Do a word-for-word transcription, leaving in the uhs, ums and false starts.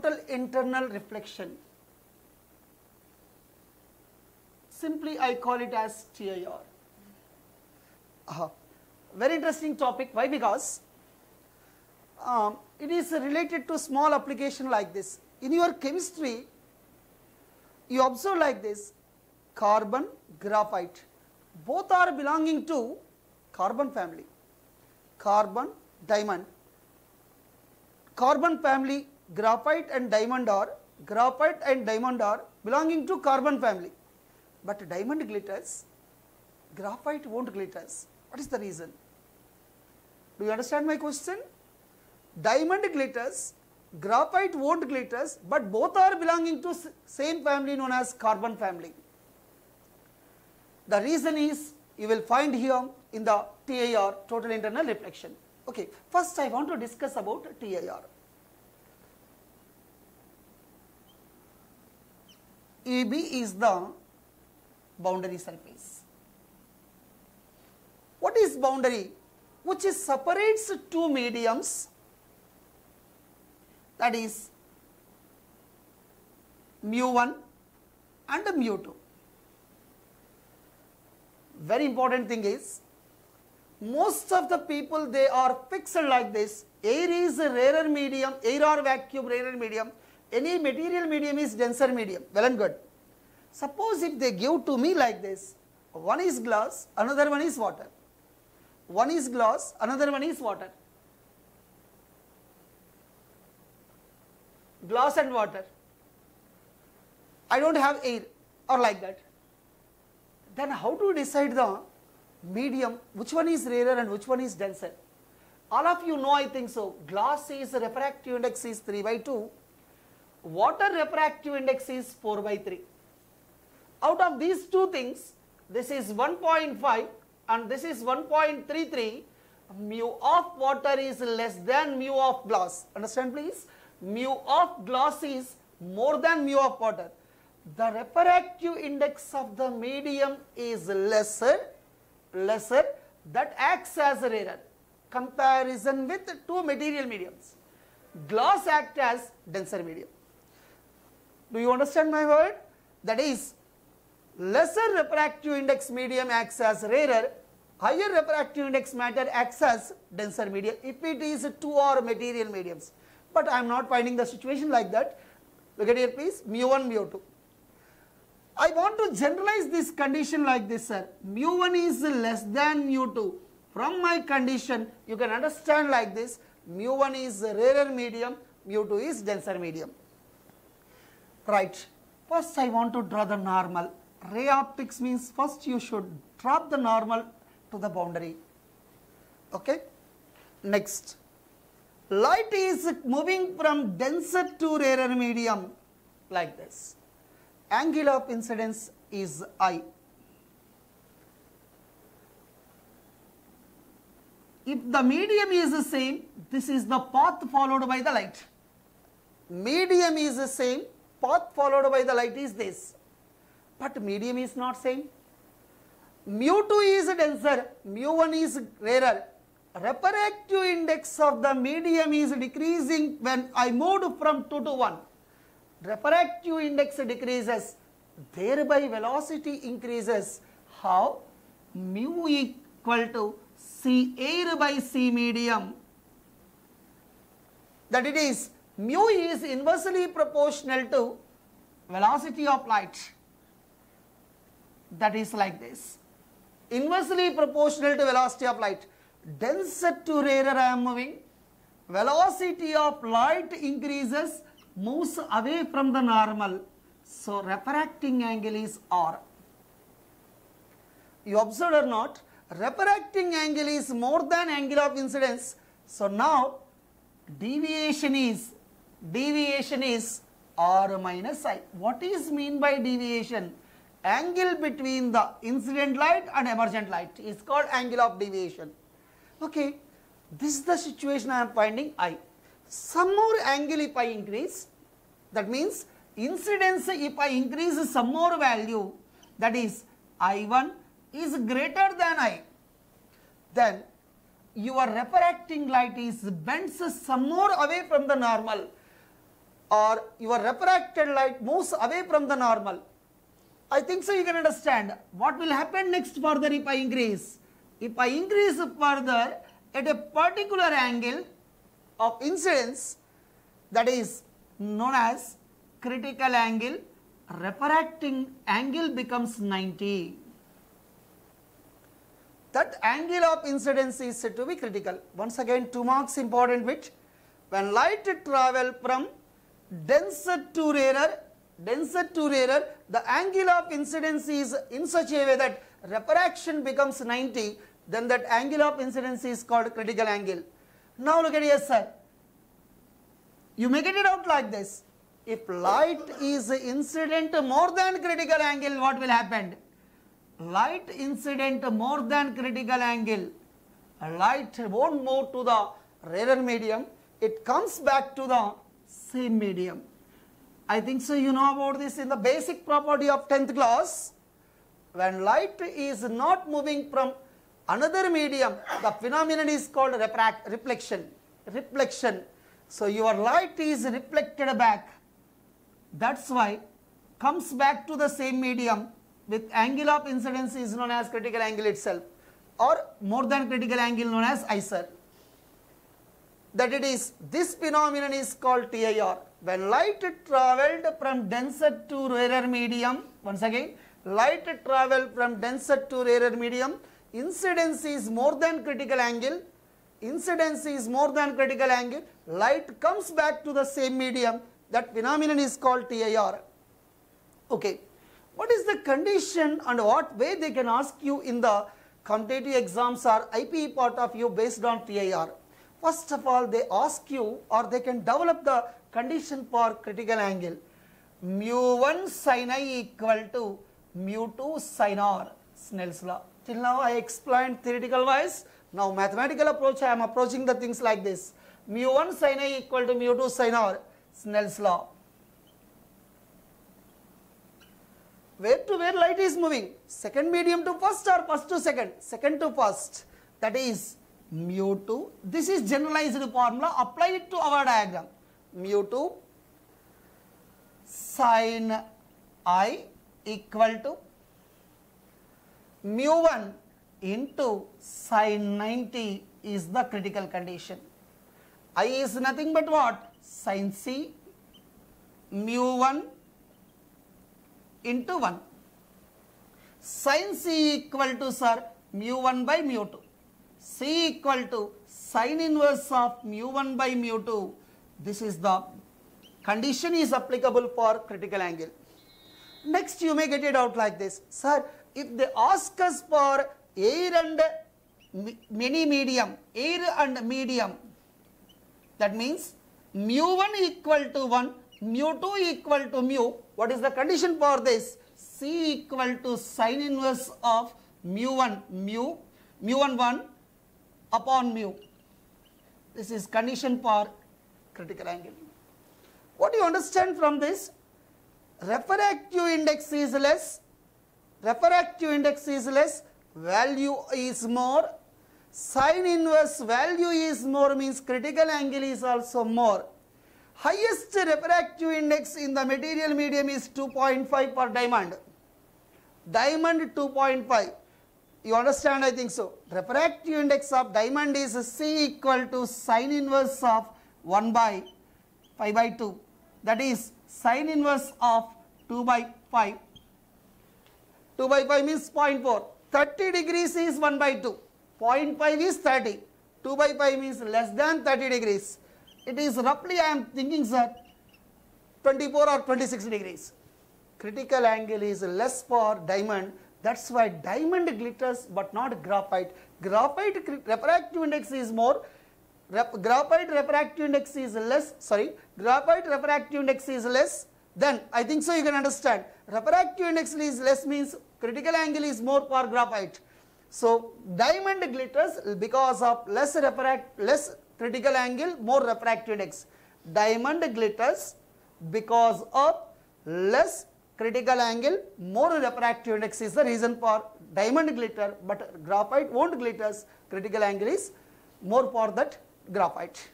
total internal reflection. Simply I call it as T I R. Uh, very interesting topic. Why? Because um, it is related to small application like this. In your chemistry, you observe like this, carbon, graphite, both are belonging to carbon family, carbon, diamond. Carbon family, graphite and diamond are, graphite and diamond are belonging to carbon family. But diamond glitters, graphite won't glitters. What is the reason? Do you understand my question? Diamond glitters, graphite won't glitters, but both are belonging to same family known as carbon family. The reason is, you will find here in the T I R, total internal reflection. Okay, first I want to discuss about T I R. E B is the boundary surface. What is boundary? Which is separates two mediums, that is mu one and mu two. Very important thing is, most of the people they are fixed like this. Air is a rarer medium, air or vacuum rarer medium, any material medium is denser medium, well and good. Suppose if they give to me like this, one is glass, another one is water. One is glass, another one is water. Glass and water. I don't have air or like that. Then how to decide the medium, which one is rarer and which one is denser? All of you know, I think so. Glass is refractive index is three by two. Water refractive index is four by three. Out of these two things, this is one point five and this is one point three three. Mu of water is less than mu of glass. Understand please? Mu of glass is more than mu of water. The refractive index of the medium is lesser. lesser that acts as a rarer comparison with two material mediums. Glass acts as denser medium. Do you understand my word? That is, lesser refractive index medium acts as rarer, higher refractive index matter acts as denser medium if it is two or material mediums. But I am not finding the situation like that. Look at here please, mu one, mu two. I want to generalize this condition like this, sir. Mu one is less than mu two. From my condition, you can understand like this, mu one is rarer medium, mu two is denser medium. Right. First, I want to draw the normal. Ray optics means first you should drop the normal to the boundary. Okay. Next. Light is moving from denser to rarer medium like this. Angle of incidence is I. If the medium is the same, this is the path followed by the light. Medium is the same, path followed by the light is this. But medium is not same. Mu two is denser, mu one is rarer. Refractive index of the medium is decreasing when I moved from two to one. Refractive index decreases, thereby velocity increases. How? Mu equal to C air by C medium. That it is, mu is inversely proportional to velocity of light. That is like this. Inversely proportional to velocity of light. Denser to rarer I am moving. Velocity of light increases, moves away from the normal. So, refracting angle is R. You observed or not? Refracting angle is more than angle of incidence. So, now deviation is, deviation is R minus I. What is mean by deviation? Angle between the incident light and emergent light is called angle of deviation. Okay, this is the situation I am finding I. Some more angle if I increase, that means incidence if I increase some more value, that is I one is greater than I, then your refracting light is bends some more away from the normal. or your refracted light moves away from the normal. I think so you can understand what will happen next further if I increase. If I increase further at a particular angle of incidence, that is known as critical angle, refracting angle becomes ninety. That angle of incidence is said to be critical. Once again, two marks important bit. When light travel from denser to rarer, denser to rarer, the angle of incidence is in such a way that refraction becomes ninety, then that angle of incidence is called critical angle. Now look at here, sir. You may get it out like this. If light is incident more than critical angle, what will happen? Light incident more than critical angle, light won't move to the rarer medium, it comes back to the same medium. I think so you know about this in the basic property of tenth class. When light is not moving from another medium, the phenomenon is called refract, reflection, reflection. So your light is reflected back, that's why comes back to the same medium with angle of incidence is known as critical angle itself, or more than critical angle known as I C R. That it is, this phenomenon is called T I R. When light travelled from denser to rarer medium, once again light travelled from denser to rarer medium, incidence is more than critical angle, incidence is more than critical angle, light comes back to the same medium, that phenomenon is called T I R. Okay. What is the condition and what way they can ask you in the competitive exams or I P E part of you based on T I R? First of all, they ask you or they can develop the condition for critical angle. mu one sin I equal to mu two sin R, Snell's law. Till now I explained theoretical wise, now mathematical approach I am approaching the things like this. mu one sin I equal to mu two sin R, Snell's law. Where to where light is moving? Second medium to first or first to second? Second to first. That is mu two. This is generalized formula. Apply it to our diagram. mu two sin I equal to mu one into sin ninety is the critical condition. I is nothing but what? Sin C mu one into one. Sin C equal to, sir, mu one by mu two. C equal to sin inverse of mu one by mu two. This is the condition is applicable for critical angle. Next, you may get it out like this. Sir, if they ask us for air and many medium, air and medium, that means mu one equal to one, mu two equal to mu. What is the condition for this? C equal to sin inverse of mu one, mu, mu one one upon mu. This is condition for critical angle. What do you understand from this? Refractive index is less, refractive index is less, value is more, sin inverse value is more means critical angle is also more. Highest refractive index in the material medium is two point five for diamond. Diamond two point five. You understand, I think so. Refractive index of diamond is C equal to sin inverse of one by pi by two. That is sin inverse of two by five. two by five means zero point four. thirty degrees is one by two. zero point five is thirty. two by five means less than thirty degrees. It is roughly, I am thinking, sir, twenty-four or twenty-six degrees. Critical angle is less for diamond. That's why diamond glitters but not graphite. Graphite refractive index is more. Rep graphite refractive index is less. Sorry, graphite refractive index is less. Then I think so you can understand. Refractive index is less means critical angle is more for graphite. So diamond glitters because of less refract less. Critical angle, more refractive index. Diamond glitters because of less critical angle, more refractive index is the reason for diamond glitter, but graphite won't glitters, critical angle is more for that graphite.